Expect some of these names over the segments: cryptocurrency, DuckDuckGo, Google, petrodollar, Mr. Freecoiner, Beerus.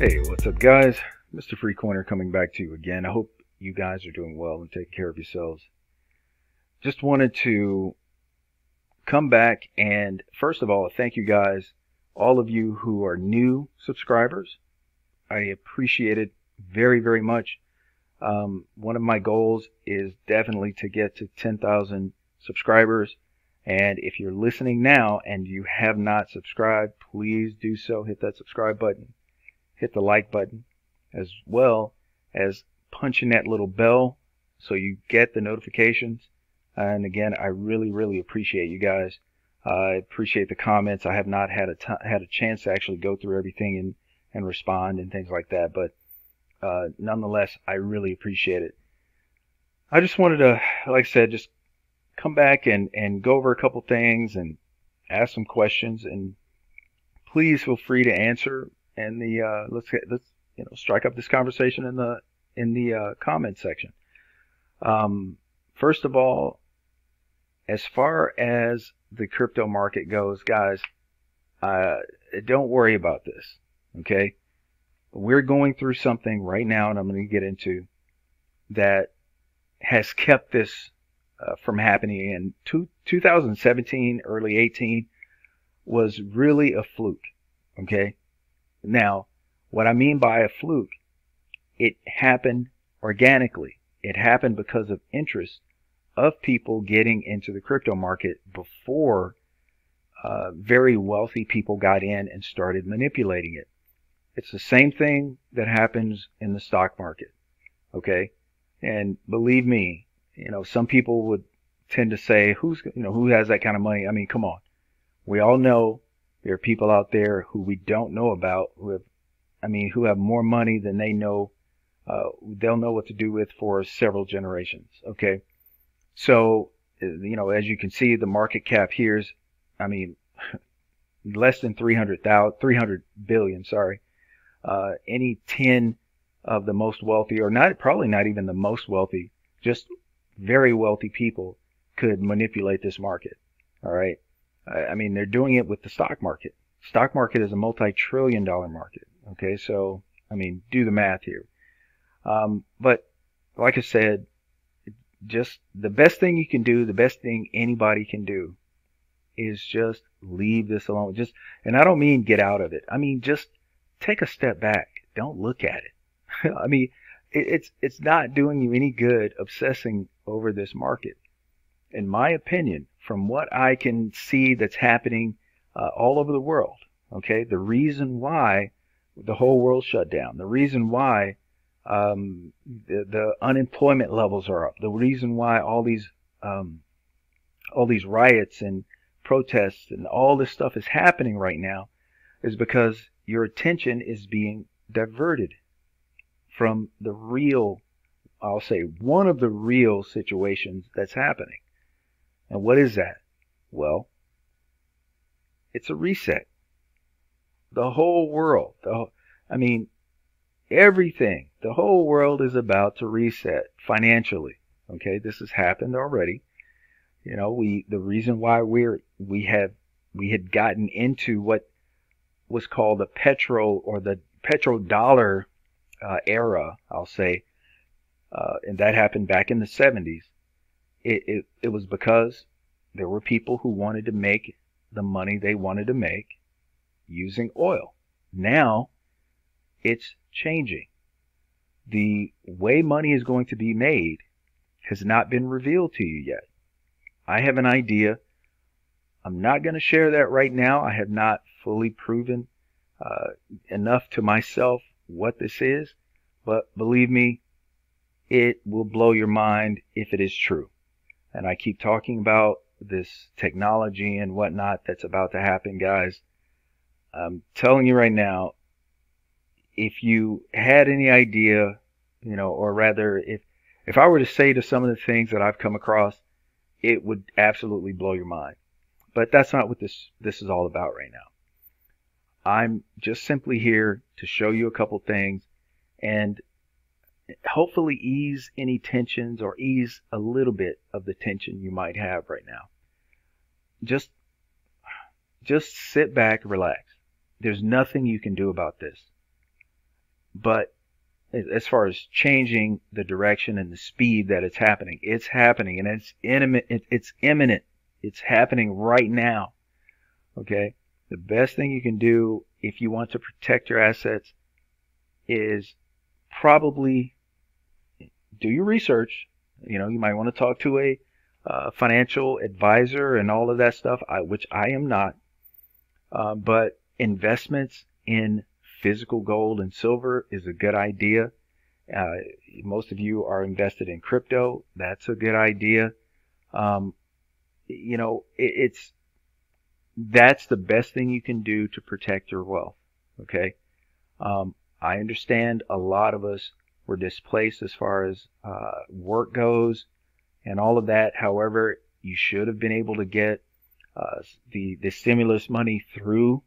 Hey, what's up guys? Mr. Freecoiner coming back to you again. I hope you guys are doing well and taking care of yourselves. Just wanted to come back and first of all, thank you guys, all of you who are new subscribers. I appreciate it very, very much. One of my goals is definitely to get to 10,000 subscribers. And if you're listening now and you have not subscribed, please do so. Hit that subscribe button. Hit the like button, as well as punching that little bell so you get the notifications. And again, I really appreciate you guys. I appreciate the comments. I have not had had a chance to actually go through everything and respond and things like that, but nonetheless, I really appreciate it. I just wanted to, like I said, just come back and go over a couple things and ask some questions, and please feel free to answer. And the let's strike up this conversation in the comment section. First of all, as far as the crypto market goes, guys, don't worry about this. Okay, we're going through something right now, and I'm going to get into that has kept this from happening. And 2017, early 18, was really a fluke. Okay. Now, what I mean by a fluke, it happened organically. It happened because of interest of people getting into the crypto market before very wealthy people got in and started manipulating it. It's the same thing that happens in the stock market, okay? And believe me, some people would tend to say, who has that kind of money? I mean, come on. We all know there are people out there who we don't know about who have more money than they know, they'll know what to do with for several generations. Okay. So, as you can see, the market cap here's, less than 300 billion, sorry. Any 10 of the most wealthy, or not, probably not even the most wealthy, just very wealthy people could manipulate this market. All right. I mean, they're doing it with the stock market. Stock market is a multi-trillion dollar market. Okay, so, do the math here. But, like I said, just the best thing you can do, the best thing anybody can do is just leave this alone. And I don't mean get out of it. I mean, just take a step back. Don't look at it. I mean, it's not doing you any good obsessing over this market. In my opinion, from what I can see that's happening all over the world, okay, the reason why the whole world shut down, the reason why the unemployment levels are up, the reason why all these riots and protests and all this stuff is happening right now is because your attention is being diverted from the real, I'll say, one of the real situations that's happening. And what is that? Well, it's a reset. The whole world, everything, the whole world is about to reset financially. Okay, this has happened already. The reason why we had gotten into what was called the petrodollar era, I'll say, and that happened back in the 70s. It was because there were people who wanted to make the money they wanted to make using oil. Now, it's changing. The way money is going to be made has not been revealed to you yet. I have an idea. I'm not going to share that right now. I have not fully proven enough to myself what this is, but believe me, it will blow your mind if it is true. And I keep talking about this technology and whatnot that's about to happen, guys. I'm telling you right now, if you had any idea, or rather, if I were to say to some of the things that I've come across, it would absolutely blow your mind. But that's not what this is all about right now. I'm just simply here to show you a couple things and hopefully ease any tensions, or ease a little bit of the tension you might have right now. Just sit back, relax. There's nothing you can do about this. But as far as changing the direction and the speed that it's happening and it's imminent. It's happening right now. Okay. The best thing you can do if you want to protect your assets is probably do your research. You know, you might want to talk to a financial advisor and all of that stuff, which I am not. But investments in physical gold and silver is a good idea. Most of you are invested in crypto. That's a good idea. You know, that's the best thing you can do to protect your wealth. Okay. I understand a lot of us were displaced as far as work goes and all of that. However, you should have been able to get the stimulus money through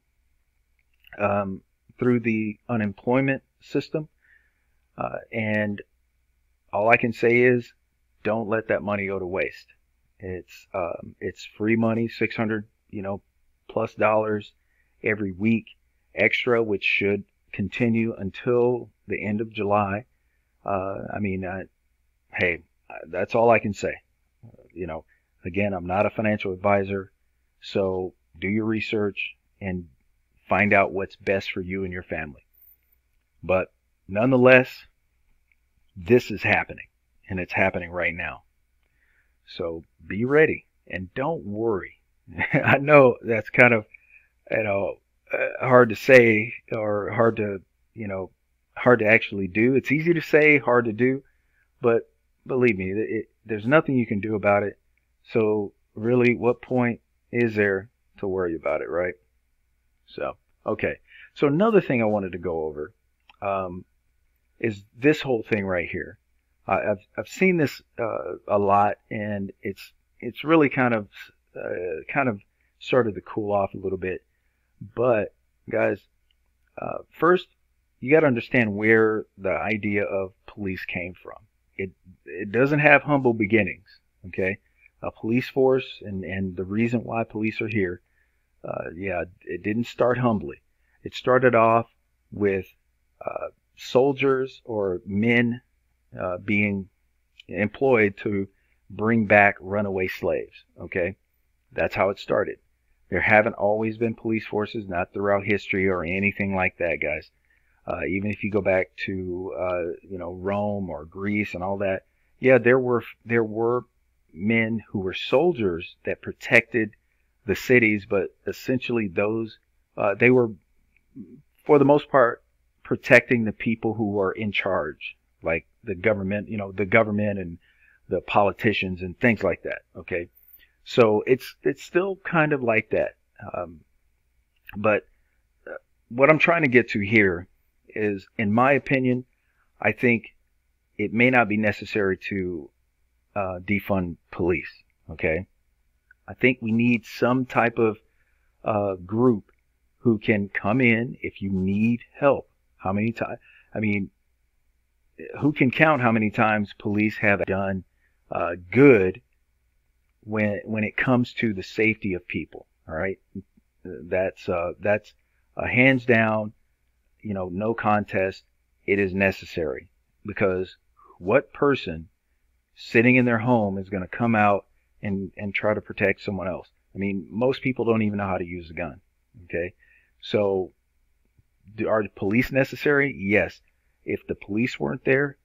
the unemployment system. And all I can say is don't let that money go to waste. It's free money, $600, plus dollars every week extra, which should continue until the end of July. Hey, that's all I can say. Again, I'm not a financial advisor, so do your research and find out what's best for you and your family. But nonetheless, this is happening, and it's happening right now. So be ready and don't worry. I know that's kind of, hard to say, or hard to actually do. It's easy to say, hard to do, but believe me, there's nothing you can do about it. So really, what point is there to worry about it, right? So, okay. So another thing I wanted to go over is this whole thing right here. I've seen this a lot, and it's really kind of started to cool off a little bit. But guys, first you got to understand where the idea of police came from. It doesn't have humble beginnings. Okay, a police force and the reason why police are here. It didn't start humbly. It started off with soldiers or men being employed to bring back runaway slaves. Okay, that's how it started. There haven't always been police forces, not throughout history or anything like that, guys. Even if you go back to Rome or Greece and all that, yeah, there were men who were soldiers that protected the cities, but essentially those they were, for the most part, protecting the people who were in charge, like the government, the government and the politicians and things like that. Okay, so it's still kind of like that. But what I'm trying to get to here is, in my opinion, I think it may not be necessary to defund police. Okay, I think we need some type of group who can come in if you need help. How many times? I mean, who can count how many times police have done good when it comes to the safety of people? All right, that's hands down, no contest. It is necessary, because what person sitting in their home is going to come out and try to protect someone else? I mean, most people don't even know how to use a gun. Okay, so are the police necessary? Yes. If the police weren't there,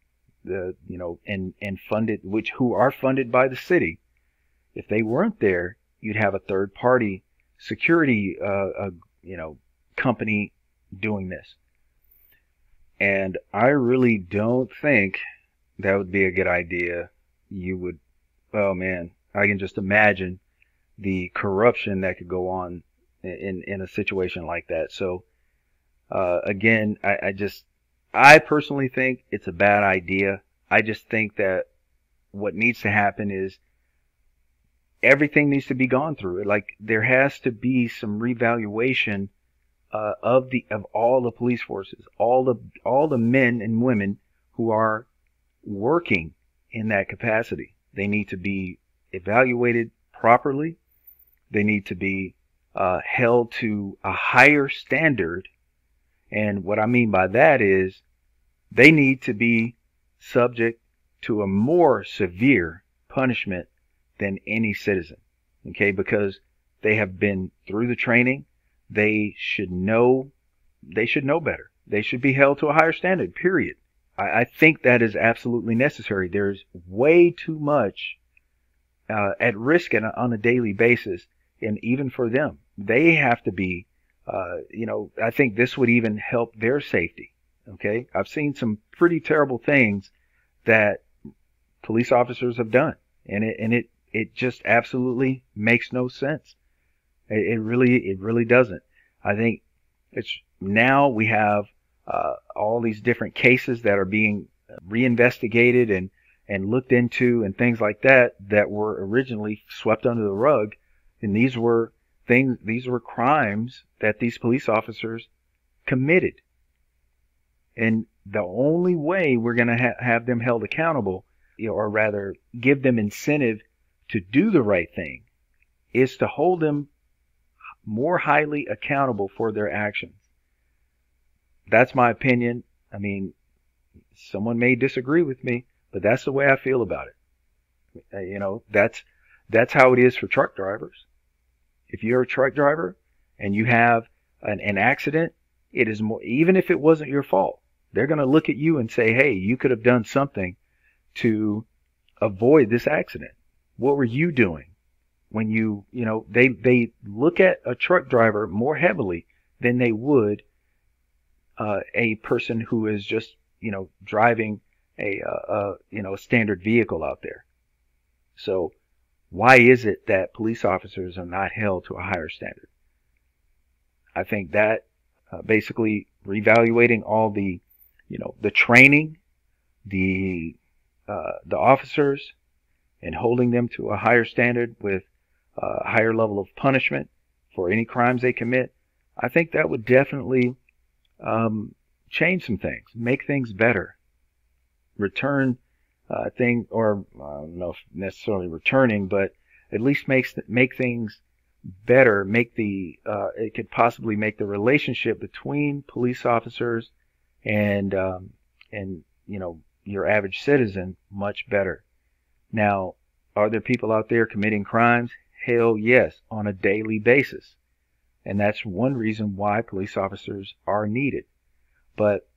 and funded, who are funded by the city, if they weren't there, you'd have a third party security company doing this, and I really don't think that would be a good idea. Oh man, I can just imagine the corruption that could go on in a situation like that. So, again, I personally think it's a bad idea. I just think that what needs to happen is everything needs to be gone through. Like, there has to be some revaluation of all the police forces, all the men and women who are working in that capacity. They need to be evaluated properly. They need to be held to a higher standard. And what I mean by that is they need to be subject to a more severe punishment than any citizen, okay? Because they have been through the training. They should know better. They should be held to a higher standard, period. I think that is absolutely necessary. There's way too much at risk on a daily basis, and even for them. They have to be, I think this would even help their safety, okay? I've seen some pretty terrible things that police officers have done, and it just absolutely makes no sense. It really doesn't. I think it's now we have all these different cases that are being reinvestigated and looked into and things like that that were originally swept under the rug, and these were crimes that these police officers committed. And the only way we're going to have them held accountable, or rather give them incentive to do the right thing, is to hold them more highly accountable for their actions. That's my opinion. I mean, someone may disagree with me, but that's the way I feel about it. That's how it is for truck drivers. If you're a truck driver and you have an accident, it is more, even if it wasn't your fault, they're going to look at you and say, hey, you could have done something to avoid this accident. What were you doing? When they look at a truck driver more heavily than they would a person who is just, driving a standard vehicle out there. So why is it that police officers are not held to a higher standard? I think that basically reevaluating all the, the training, the officers, and holding them to a higher standard with a higher level of punishment for any crimes they commit, I think that would definitely change some things, make things better, return things, or I don't know if necessarily returning, but at least make things better, it could possibly make the relationship between police officers and your average citizen much better. Now, are there people out there committing crimes? Hell yes, on a daily basis. And that's one reason why police officers are needed. But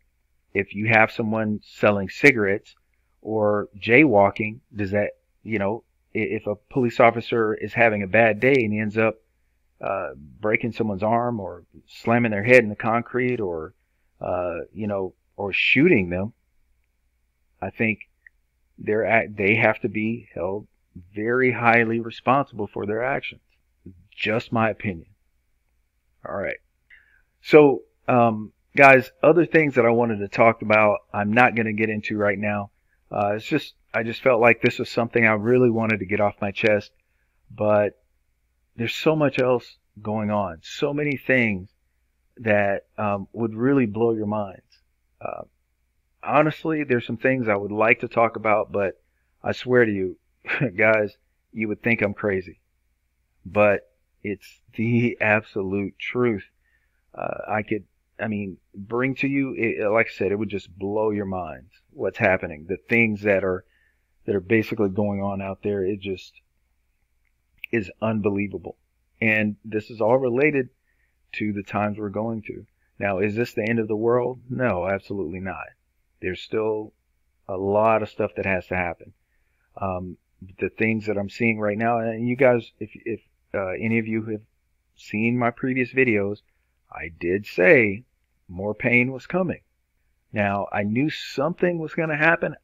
if you have someone selling cigarettes or jaywalking, does that, if a police officer is having a bad day and he ends up breaking someone's arm or slamming their head in the concrete or, or shooting them, I think they have to be held very highly responsible for their actions. Just my opinion. All right. So, guys, other things that I wanted to talk about, I'm not going to get into right now. I just felt like this was something I really wanted to get off my chest, but there's so much else going on, so many things that would really blow your minds. Honestly, there's some things I would like to talk about, but I swear to you, guys, you would think I'm crazy. But it's the absolute truth. Bring to you, like I said, it would just blow your minds what's happening. The things that are basically going on out there, it just is unbelievable. And this is all related to the times we're going to. Now, is this the end of the world? No, absolutely not. There's still a lot of stuff that has to happen. The things that I'm seeing right now, and you guys, if any of you have seen my previous videos, I did say more pain was coming. Now, I knew something was going to happen.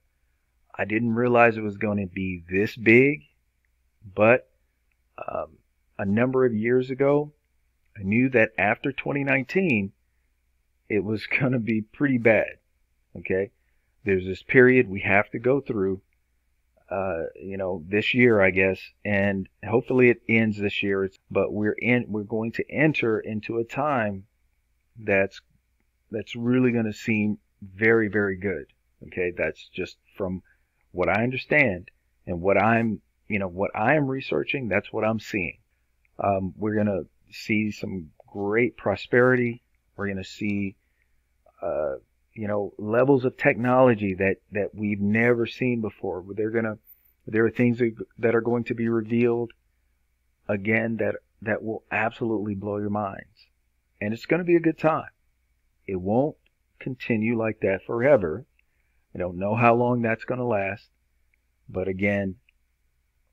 I didn't realize it was going to be this big, but a number of years ago, I knew that after 2019, it was going to be pretty bad. Okay, there's this period we have to go through, this year, I guess, and hopefully it ends this year. But we're going to enter into a time that's really going to seem very, very good. Okay, that's just from what I understand and what I am researching. That's what I'm seeing. We're going to see some great prosperity. We're going to see levels of technology that we've never seen before. There are things that are going to be revealed again that will absolutely blow your minds. And it's going to be a good time. It won't continue like that forever. I don't know how long that's going to last. But again,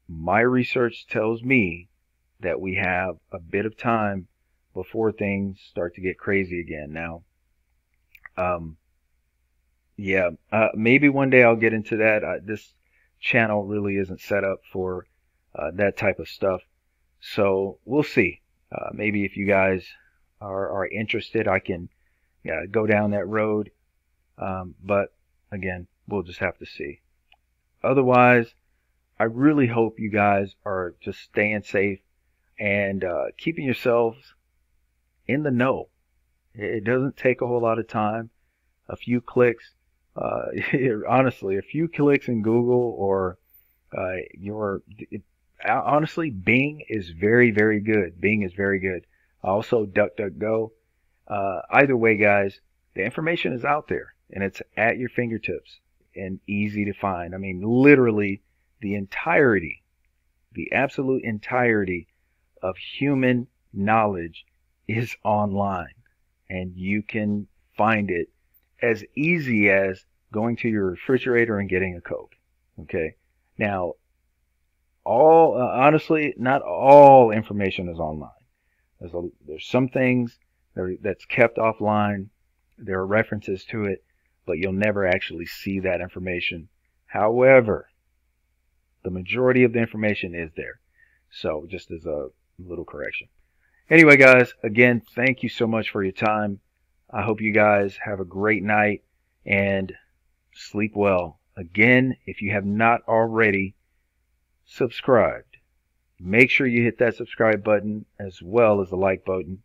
my research tells me that we have a bit of time before things start to get crazy again. Now, maybe one day I'll get into that. This channel really isn't set up for that type of stuff. So we'll see. Maybe if you guys are interested, I can go down that road. But again, we'll just have to see. Otherwise, I really hope you guys are just staying safe and keeping yourselves in the know. It doesn't take a whole lot of time. A few clicks, honestly, a few clicks in Google or honestly, Bing is very, very good. Bing is very good. Also, DuckDuckGo. Either way, guys, the information is out there and it's at your fingertips and easy to find. I mean, literally the entirety, the absolute entirety of human knowledge is online, and you can find it as easy as going to your refrigerator and getting a Coke. Okay, now all honestly, not all information is online. There's some things that's kept offline. There are references to it, but you'll never actually see that information. However, the majority of the information is there. So just as a little correction. Anyway, guys, again, thank you so much for your time. I hope you guys have a great night and sleep well. Again, if you have not already subscribed, make sure you hit that subscribe button as well as the like button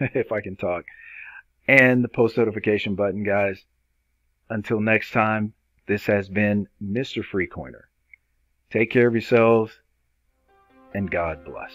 if I can talk, and the post notification button, guys. Until next time, this has been Mr. Freecoiner. Take care of yourselves, and God bless.